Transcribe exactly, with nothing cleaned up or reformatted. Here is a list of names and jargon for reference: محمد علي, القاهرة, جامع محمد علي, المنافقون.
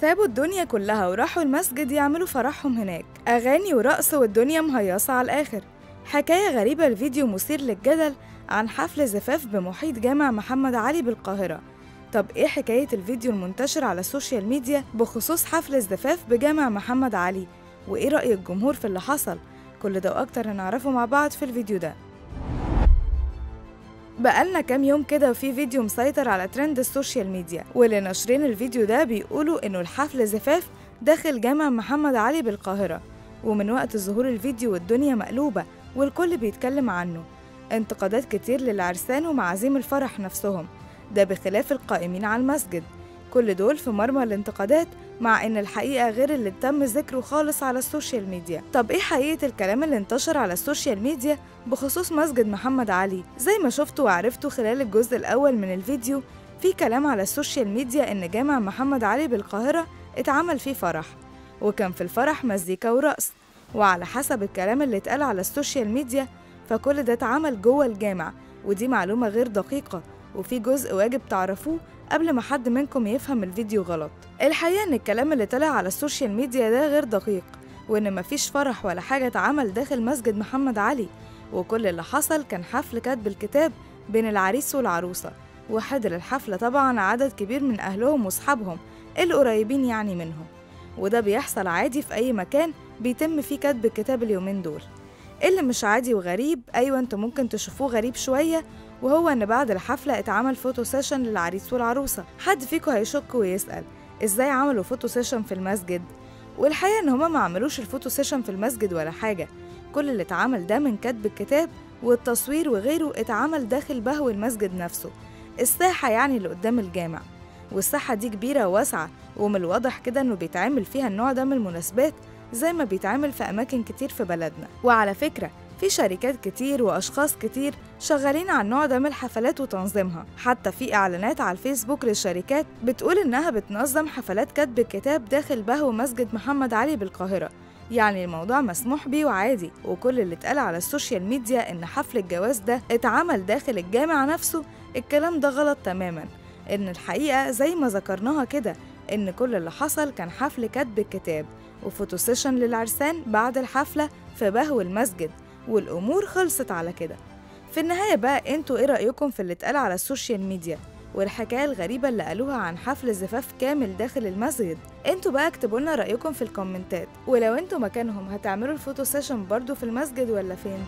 سابوا الدنيا كلها وراحوا المسجد يعملوا فرحهم هناك، أغاني ورقص والدنيا مهيصة على الآخر. حكاية غريبة، الفيديو مثير للجدل عن حفل زفاف بمحيط جامع محمد علي بالقاهرة. طب إيه حكاية الفيديو المنتشر على السوشيال ميديا بخصوص حفل الزفاف بجامع محمد علي؟ وإيه رأي الجمهور في اللي حصل؟ كل ده وأكتر هنعرفه مع بعض في الفيديو ده. بقالنا كام يوم كده وفي فيديو مسيطر على ترند السوشيال ميديا، واللي ناشرين الفيديو ده بيقولوا إنه الحفل زفاف داخل جامع محمد علي بالقاهرة، ومن وقت ظهور الفيديو والدنيا مقلوبة والكل بيتكلم عنه. انتقادات كتير للعرسان ومعازيم الفرح نفسهم، ده بخلاف القائمين على المسجد، كل دول في مرمى الانتقادات، مع إن الحقيقة غير اللي تم ذكره خالص على السوشيال ميديا. طب إيه حقيقة الكلام اللي انتشر على السوشيال ميديا بخصوص مسجد محمد علي؟ زي ما شفتوا وعرفتوا خلال الجزء الأول من الفيديو، في كلام على السوشيال ميديا إن جامع محمد علي بالقاهرة اتعمل فيه فرح، وكان في الفرح مزيكا ورقص، وعلى حسب الكلام اللي اتقال على السوشيال ميديا فكل ده اتعمل جوه الجامع، ودي معلومة غير دقيقة، وفي جزء واجب تعرفوه قبل ما حد منكم يفهم الفيديو غلط. الحقيقة إن الكلام اللي طلع على السوشيال ميديا ده غير دقيق، وإن مفيش فرح ولا حاجة اتعمل داخل مسجد محمد علي، وكل اللي حصل كان حفل كاتب الكتاب بين العريس والعروسة، وحضر الحفلة طبعا عدد كبير من أهلهم وأصحابهم القريبين يعني منهم، وده بيحصل عادي في أي مكان بيتم فيه كاتب الكتاب اليومين دول. اللي مش عادي وغريب، أيوة أنتوا ممكن تشوفوه غريب شوية، وهو إن بعد الحفلة اتعمل فوتو سيشن للعريس والعروسة. حد فيكم هيشك ويسأل إزاي عملوا فوتو سيشن في المسجد؟ والحقيقة إن هما ما عملوش الفوتو سيشن في المسجد ولا حاجة، كل اللي اتعمل ده من كتب الكتاب والتصوير وغيره اتعمل داخل بهو المسجد نفسه، الساحة يعني اللي قدام الجامع، والساحة دي كبيرة وواسعة، ومن الواضح كده إنه بيتعمل فيها النوع ده من المناسبات زي ما بيتعمل في أماكن كتير في بلدنا. وعلى فكرة في شركات كتير وأشخاص كتير شغالين على النوع ده من الحفلات وتنظيمها، حتى في إعلانات على الفيسبوك للشركات بتقول إنها بتنظم حفلات كتب الكتاب داخل بهو مسجد محمد علي بالقاهرة، يعني الموضوع مسموح بيه وعادي. وكل اللي اتقال على السوشيال ميديا إن حفل الجواز ده اتعمل داخل الجامع نفسه، الكلام ده غلط تماماً، إن الحقيقة زي ما ذكرناها كده إن كل اللي حصل كان حفل كتب الكتاب وفوتو سيشن للعرسان بعد الحفلة في بهو المسجد، والأمور خلصت على كده. في النهاية بقى انتوا ايه رأيكم في اللي اتقال على السوشيال ميديا والحكاية الغريبة اللي قالوها عن حفل زفاف كامل داخل المسجد؟ انتوا بقى اكتبوا لنا رأيكم في الكومنتات، ولو انتوا مكانهم هتعملوا الفوتو سيشن برضو في المسجد ولا فين؟